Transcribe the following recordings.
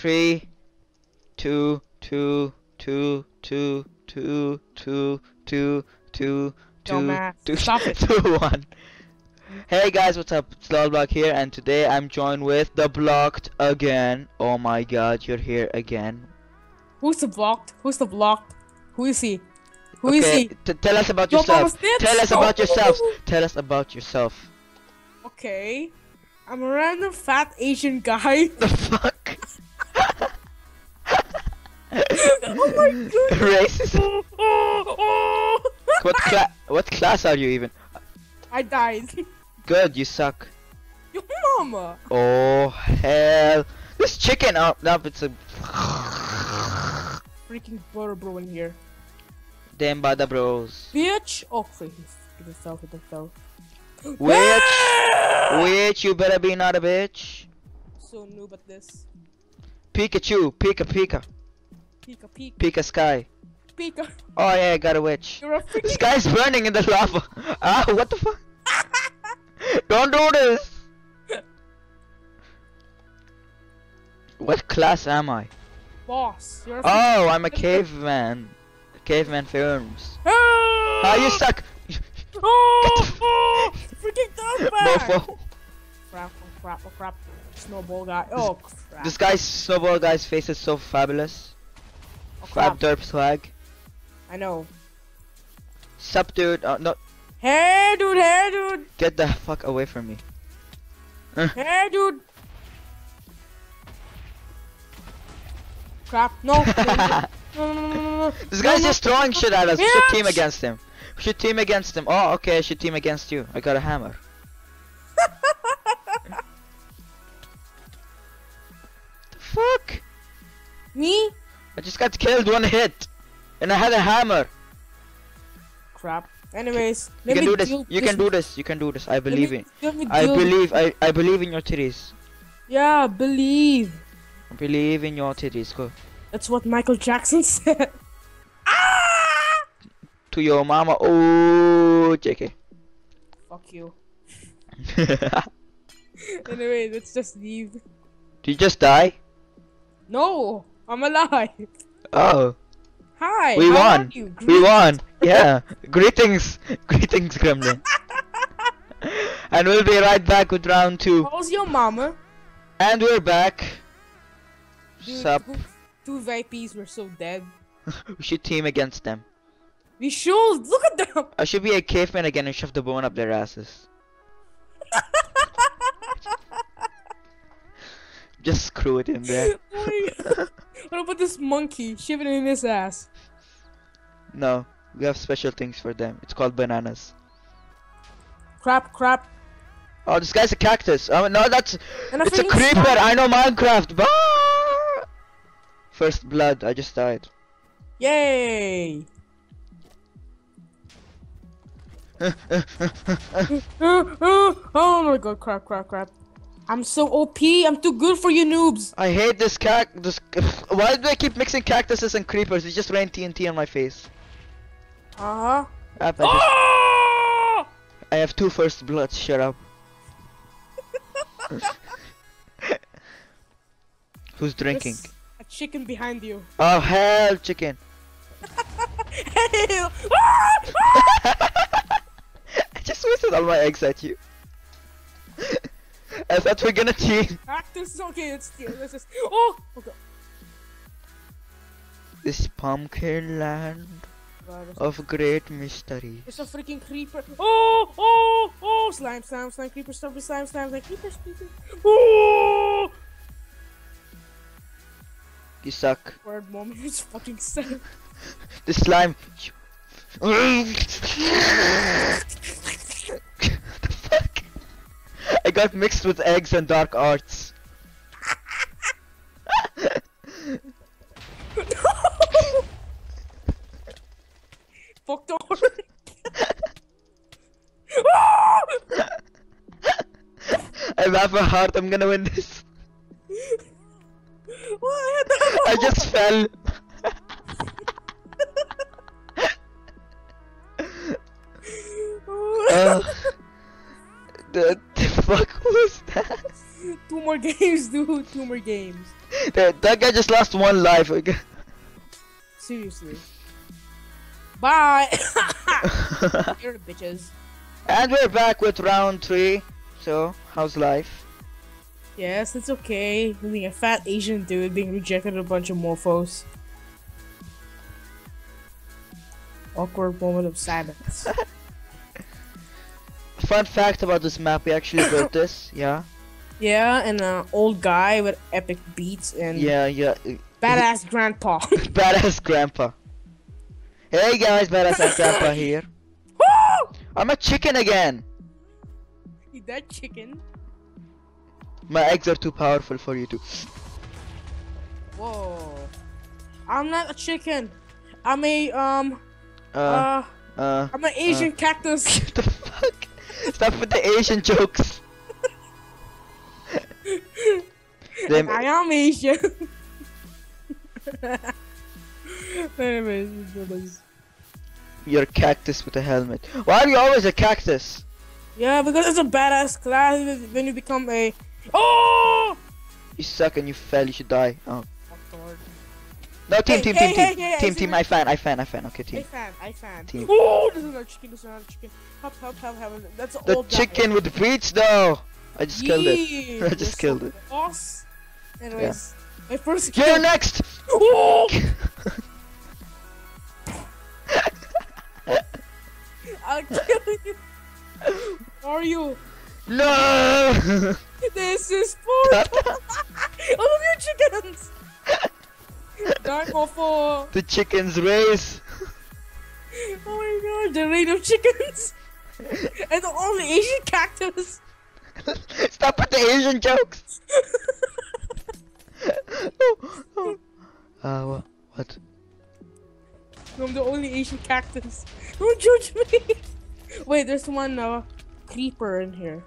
3, 2, 2, 2, 2, 2, 2, 2, 2, 2, 2, 1. Hey guys, what's up? It's Lolblock here, and today I'm joined with TheBlocked again. Oh my god, you're here again. Who's TheBlocked? Who's TheBlocked? Who is he? Who is he? Tell us about yourself. Tell us about yourself. Tell us about yourself. Okay. I'm a random fat Asian guy. The fuck? Oh my god. Racist. What class are you even? I died. Good, you suck. Your mama. Oh hell. This chicken up it's a freaking butter bro in here. Damn butter bros. Bitch. Oh please. It fell. Which you better be not a bitch. So noob at this. Pikachu, Pika Sky. Pika. Oh yeah, I got a witch. You're a freaking... Sky's burning in the lava. Ah, what the fuck? Don't do this. What class am I? Boss. You're a freaking... Oh, I'm a caveman. Caveman films. Ah, you suck. Oh, freaking dog. Crap. Snowball guy. Oh, crap. This guy's snowball guy's face is so fabulous. Oh, Fab derp swag. I know. Sup, dude. No. Hey, dude. Get the fuck away from me. Hey, dude. Crap. No. No. This guy's just throwing shit at us. We should team against him. Oh, okay. I should team against you. I got a hammer. The fuck? Me? I just got killed one hit, and I had a hammer. Crap. Anyways, you can do this. You can do this. I believe in. I believe in your theories. Yeah, believe. I believe in your theories. Go. That's what Michael Jackson said. To your mama. Oh, JK. Fuck you. Anyway, let's just leave. Did you just die? No, I'm alive. Oh. Hi. We won. We won. Yeah. Greetings, Gremlin. And we'll be right back with round 2. How's your mama? And we're back. Dude, sup? Two VIPs were so dead. We should team against them. We should! Look at them! I should be a caveman again and shove the bone up their asses. Just screw it in there. What about this monkey? Shove it in his ass. No, we have special things for them. It's called bananas. Crap. Oh, this guy's a cactus. Oh, no, that's... It's a creeper! I know Minecraft! Bah! First blood, I just died. Yay! Oh my god, crap. I'm so OP, I'm too good for you noobs. I hate this cactus. Why do I keep mixing cactuses and creepers? It just rained TNT on my face. Uh-huh. I have 2 first bloods, shut up. Who's drinking? There's a chicken behind you. Oh hell, chicken. Hell. I just wasted all my eggs at you. I thought we're gonna cheat. This is okay, let's just... Oh god. This pumpkin land of great mystery. There's a freaking creeper. Oh! Slime, creeper, stumpy, slime, creeper. Oh! You suck. Word mom, you just fucking suck. The slime. The fuck? I got mixed with eggs and dark arts. No! Fuck the I laugh my heart, I'm gonna win this. What? I just fell. The fuck was that? 2 more games, dude. 2 more games. That guy just lost one life. Seriously. Bye. You're the bitches. And we're back with round 3. So, how's life? Yes, it's okay. Being a fat Asian dude being rejected a bunch of morphos. Awkward moment of silence. Fun fact about this map, we actually built this, yeah. Yeah, and an old guy with epic beats and badass grandpa. Badass grandpa. Hey guys, badass grandpa here. I'm a chicken again. You dead chicken? My eggs are too powerful for you too. Whoa. I'm not a chicken. I'm a I'm an Asian cactus. What the fuck? Stop with the Asian jokes. I am Asian. You're a cactus with a helmet. Why are you always a cactus? Yeah, because it's a badass class. When you become a you suck and you fell. You should die. Oh. No, team, I fan, okay, team. I fan. Oh, this is not chicken, Help. That's all. The chicken with the breach, though. I just killed it. I just killed it. Boss. Anyways, my first kill. You're next! Oh! I'll kill you. Where are you? No! This is for all of your chickens! The chickens race. Oh my god, the raid of chickens. And all the Asian cactus. Stop with the Asian jokes. What? I'm the only Asian cactus. Don't judge me. Wait, there's one creeper in here.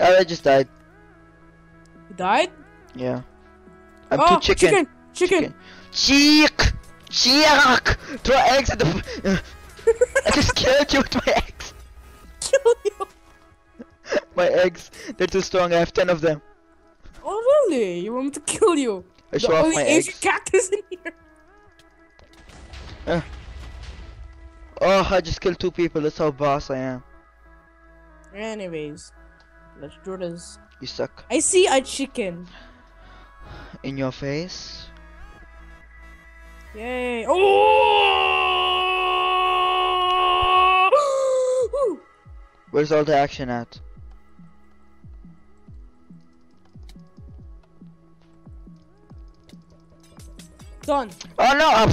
Oh, I just died. You died? Yeah. I'm too chicken. Chicken. Throw eggs at the. I just killed you with my eggs. Kill you. My eggs. They're too strong. I have 10 of them. Oh really? You want me to kill you? I show off my eggs. There's only Asian cactus in here. Oh, I just killed 2 people. That's how boss I am. Anyways, let's do this. You suck. I see a chicken. In your face. Yay! Oh! Where's all the action at? Done. Oh no!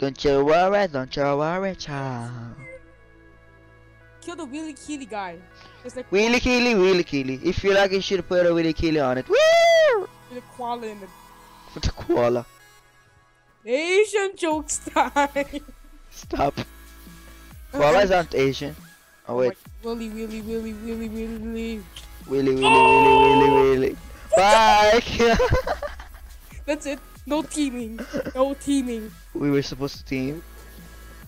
Don't you worry, child. Kill the Willy Keely guy. Like Willy Keely. If you like, you should put a Willy Keely on it. Woo! With a koala in it. With a koala. Asian jokes time. Stop. Koalas aren't Asian. Oh wait. Willy. Bye. That's it. No teaming. We were supposed to team.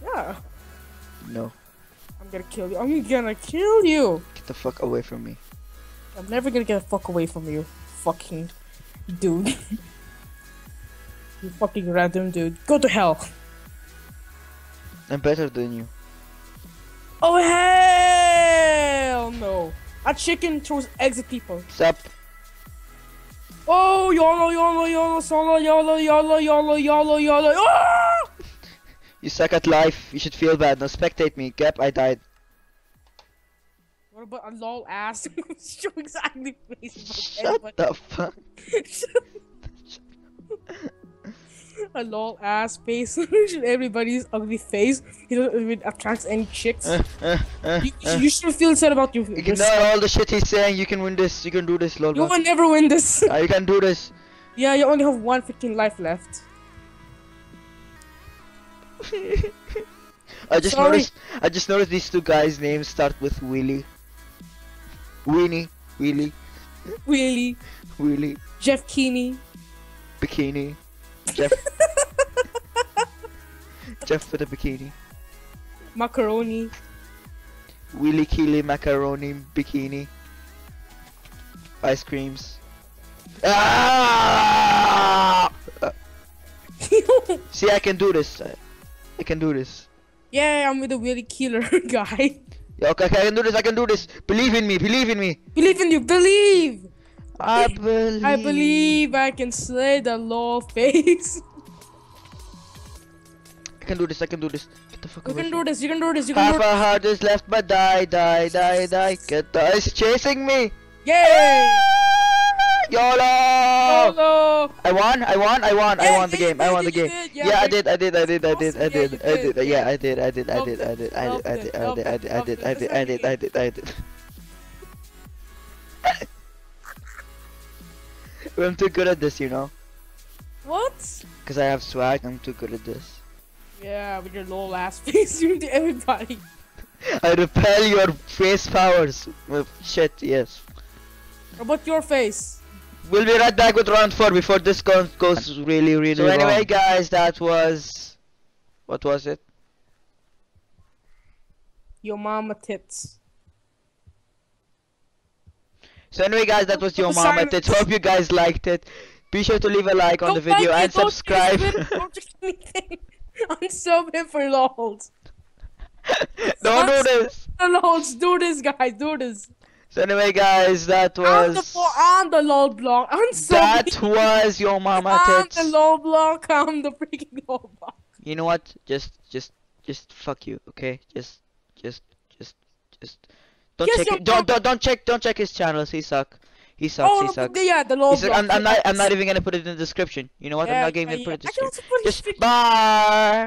Yeah. No. I'm gonna kill you. Get the fuck away from me. I'm never gonna get the fuck away from you, fucking dude. You fucking random dude. Go to hell. I'm better than you. Oh hell no. A chicken throws eggs at people. Stop. Oh YOLO. Oh! You suck at life. You should feel bad. Now spectate me. Gap, I died. What about a lol ass? Showing ugly face. Shut the fuck. A lol ass face. Everybody's ugly face. He doesn't even attract any chicks. You should feel sad about you. Ignore all the shit he's saying. You can win this. You can do this, lol. You will never win this. You can do this. Yeah, you only have 1 freaking life left. I just noticed these 2 guys' names start with Willy. Willy. Jeff Keeney. Bikini. Jeff. Jeff with a bikini. Macaroni. Willy Keely macaroni bikini. Ice creams. Ah! See, I can do this. I can do this. Yeah, I'm with a really killer guy. Yeah, okay, I can do this. I can do this. Believe in me. Believe in me. Believe in you. Believe. I believe. I believe I can slay the law face. I can do this. I can do this. Get the fuck away. You can do this. You can do this. You can do this. Half a heart is left, but die. Get the ice chasing me. Yay! YOLO! YOLO! I won, yeah, I won the game, I won the game. Yeah, I did. I'm too good at this, you know? What? Because I have swag, I'm too good at this. Yeah, with your low ass face, you to everybody. I repel your face powers. Shit, yes. About your face. We'll be right back with round 4 before this goes really so wrong. Anyway guys, that was... What was it? Your mama tits. So anyway guys, that was your mama tits. Hope you guys liked it. Be sure to leave a like on the video and subscribe. I'm so bad for lols. Don't do this. Do this guys, do this. So anyway guys, that was I'm the Lolblock. I'm so that was your mama tits. I'm the Lolblock. I'm the freaking Lolblock. You know what? Just fuck you, okay? Just don't yes, check. Don't check his channels. He sucks. Yeah, the Lolblock. I'm not even gonna put it in the description. You know what? I'm not even gonna put it in the description. Just bye.